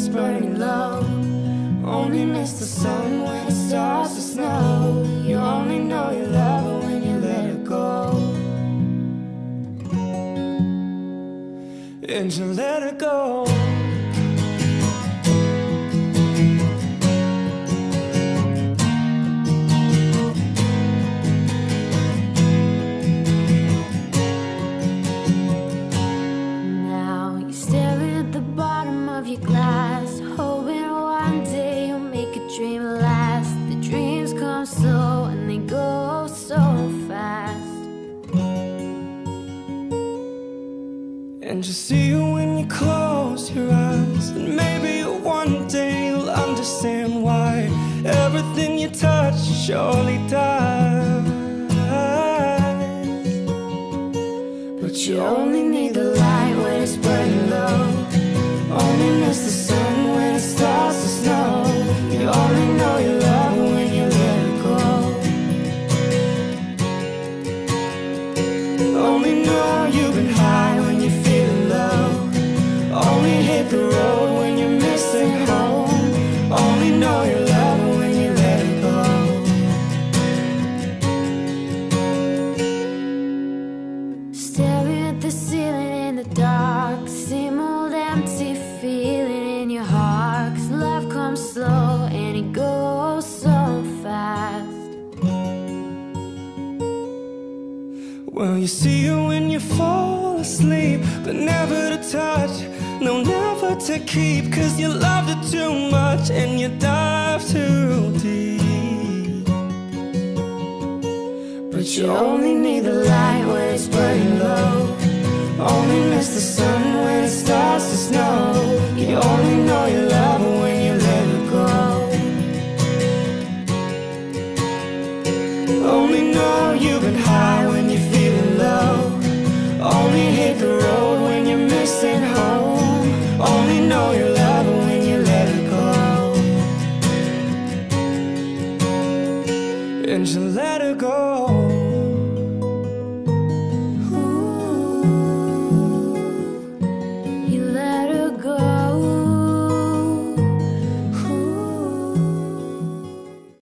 it's burning low. Only miss the sun when it starts to snow. You only know you love her when you let her go. And you let her go. And you see it when you close your eyes, and maybe one day you'll understand why everything you touch surely dies. But you only need the light when it's burning low. Only miss the sun when it starts to snow. You only know you love her when you let her go. Only know you've been high when you feel. Only hit the road when you're missing home. Only know you love her when you let her go. Staring at the ceiling in the dark, same old empty feeling in your heart. 'Cause love comes slow and it goes so fast. Well, you see her when you fall asleep, but never to touch. No, never to keep, 'cause you loved her too much and you dive too deep. But you only need the light when it's burning low. Only miss the sun when it starts to snow. You only